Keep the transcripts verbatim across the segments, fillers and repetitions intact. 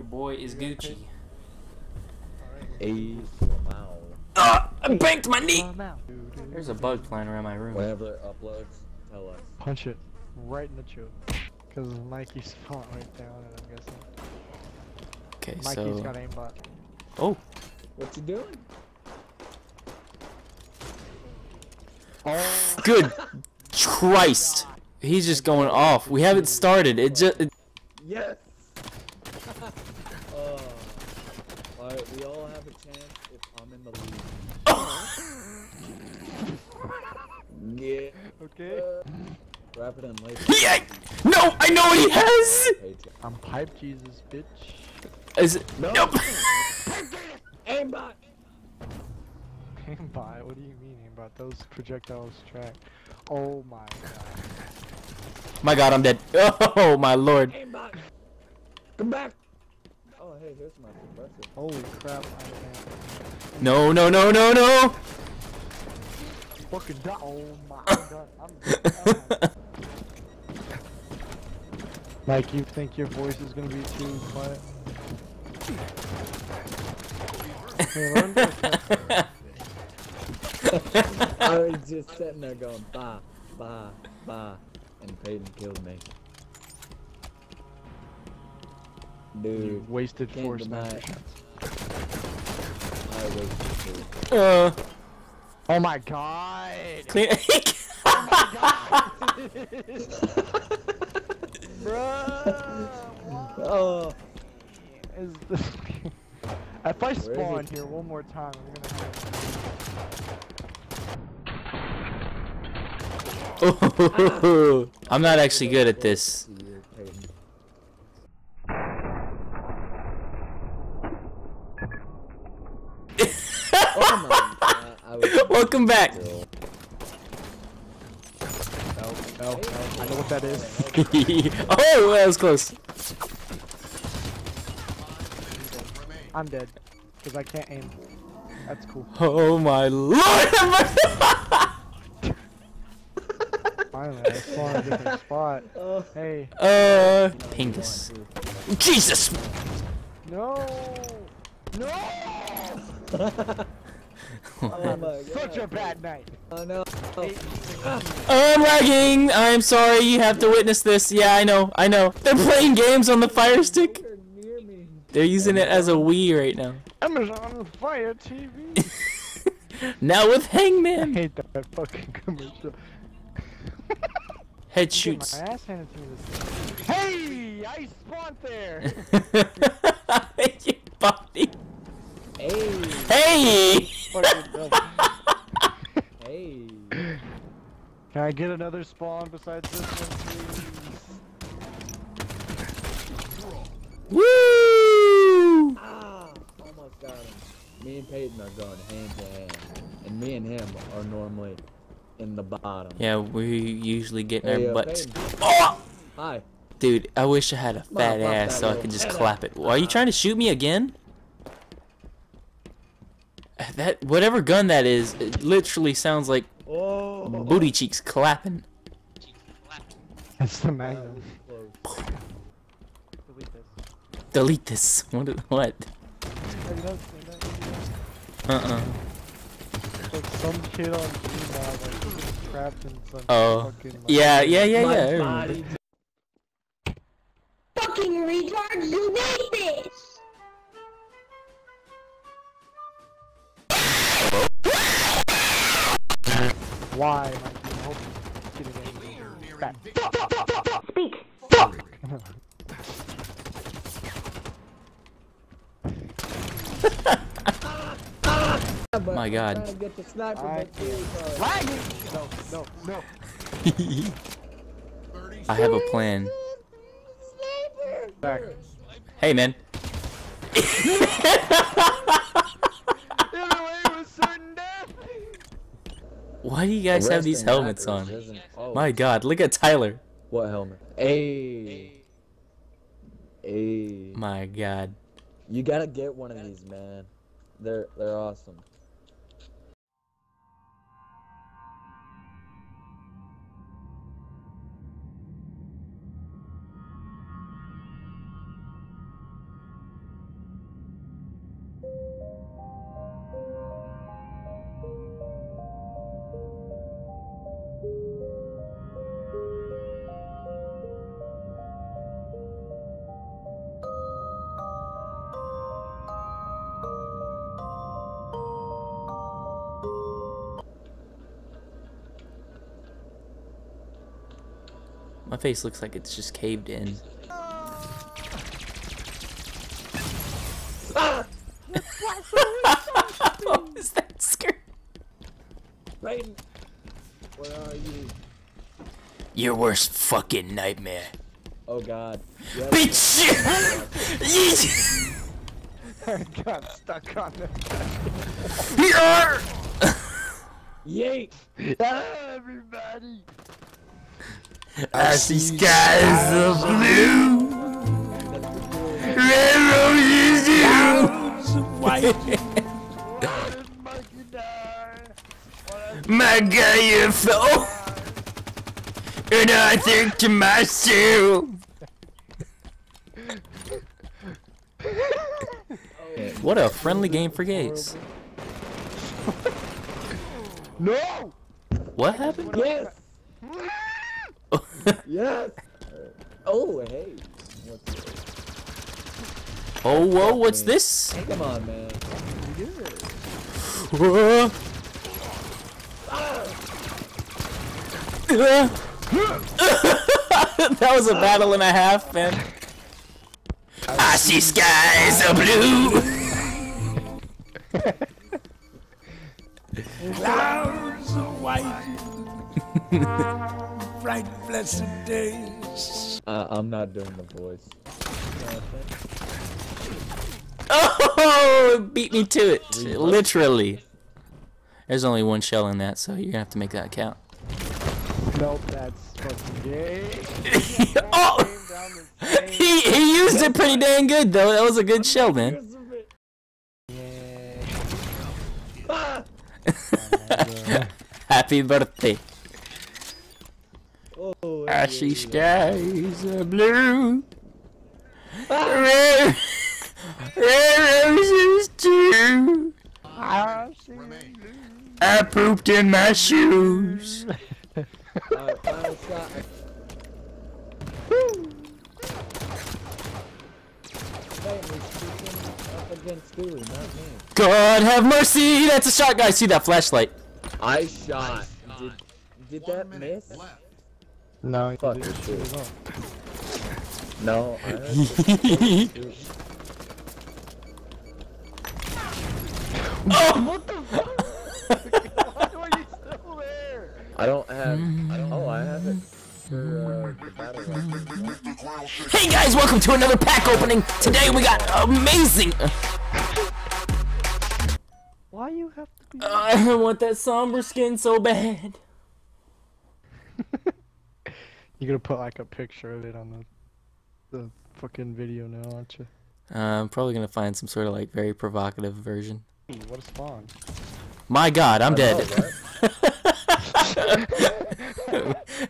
Your boy is Gucci. Hey, wow. Uh, I banked my knee! There's a bug flying around my room. Whatever it uploads, tell us. Punch it right in the chute. Because Mikey's falling right down, and I'm guessing. Okay, Mikey's so... Mikey's got aimbot. Oh! What you doing? Oh. Good Christ! He's just going off. We haven't started. It just... It... Yes! uh, Alright, we all have a chance if I'm in the lead. Yeah. Okay. Uh, wrap it in later. Yeah! No! I know what he has! I'm pipe Jesus, bitch. Is it? No. Nope. Aimbot! Aimbot? What do you mean aimbot? Those projectiles track. Oh my god. My god, I'm dead. Oh my lord. Aimbot! Come back! Oh hey, here's my compressor. Holy crap, I am. No, no, no, no, no! Fucking die. Oh my god, I'm dead. Mike, you think your voice is gonna be too quiet? I was just sitting there going bah, bah, bah, and Peyton killed me. Dude, you wasted four snipers. I wasted four. Uh. Oh my god! Clean. Oh my god! Bro! Oh. Is this... If I spawn here one more time, I'm gonna have to... I'm not actually good at this. Welcome back! Oh, I know what that is. Oh, that was close. I'm dead. Because I can't aim. That's cool. Oh my lord! Finally, I spawned a different spot. Uh, hey. Uh. Pingus. Jesus! No! No! Oh my such God. A bad night. Oh no. Oh. I'm lagging. I'm sorry. You have to witness this. Yeah, I know. I know. They're playing games on the Fire Stick. They're using it as a Wii right now. Amazon Fire T V. Now with Hangman. I hate that fucking commercial. Head shoots. My ass handed to me this hey, I spawned there. You body. Hey. Hey. Hey. Can I get another spawn besides this one, please? Woo! Ah, almost got him. Me and Peyton are going hand to hand, and me and him are normally in the bottom. Yeah, we usually get in hey, our uh, butts. Peyton. Oh! Hi. Dude, I wish I had a fat my, my ass so I could just clap it. Well, are you trying to shoot me again? That whatever gun that is, it literally sounds like oh. Booty cheeks clapping. That's the magnum. Delete this. Delete this. What? What? Uh-uh. Like some kid on Gmod like trapped in some oh. Fucking. Like, yeah, yeah, yeah, yeah. Fucking retards, you made this. Why? Speak. Fuck. My God. I... No, no, no. I have a plan. Back. Hey, man. Why do you guys have these helmets on? My God, look at Tyler. What helmet? Hey. Hey. My God. You gotta get one of these, man. They're they're awesome. My face looks like it's just caved in. What was that scream? Raiden, where are you? Your worst fucking nightmare. Oh god. Yes. Bitch! I got stuck on the Yeet! Everybody! As the skies of blue, red roses do. My guy, you fell, and I think to myself. What a friendly game for gays. No! What happened? Yes! Yes! Oh, hey. What's this? Oh, whoa, what's this? Hey, come on, man. Whoa! That was a battle and a half, man. I see skies of blue. Clouds of white. Bright, blessed days. Uh, I'm not doing the voice. Oh, it beat me to it. Literally. There's only one shell in that, so you're gonna have to make that count. Nope, that's fucking gay. Oh! He, he used it pretty dang good though. That was a good shell, man. Happy birthday. Oh, ashy skies are blue. Red roses too. I pooped in my shoes. God have mercy! That's a shot, guys. See that flashlight? I shot. Did, did that miss? Left. No. Fuck. No. I oh! What the fuck? Why are you still there? I don't have. I don't, oh, I have it. For, uh, hey guys, welcome to another pack opening. Today we got amazing. Why you have to be? Uh, I want that somber skin so bad. You're gonna put like a picture of it on the the fucking video now, aren't you? Uh, I'm probably gonna find some sort of like very provocative version. What a spawn! My God, I'm I dead. Know,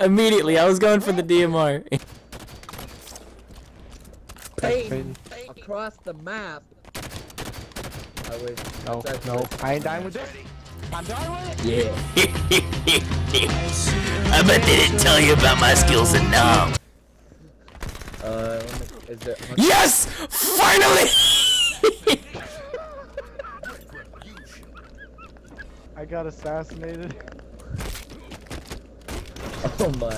immediately, I was going for the D M R. Pain across the map. I wish. No, that's no. That's I ain't dying with this. I'm dying with it. Yeah. I bet they didn't tell you about my skills enough. Uh, is there yes! Finally! I got assassinated. Oh my.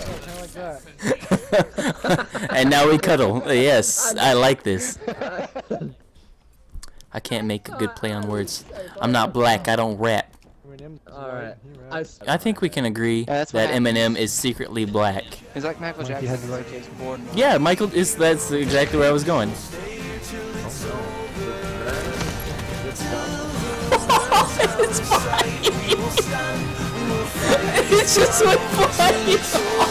And now we cuddle. Yes, I like this. I can't make a good play on words. I'm not black, I don't rap. Alright. I think we can agree yeah, that Eminem is secretly black. He's like Michael Jackson. Like his board. Yeah, Michael is that's exactly where I was going. It's funny. It's just so funny.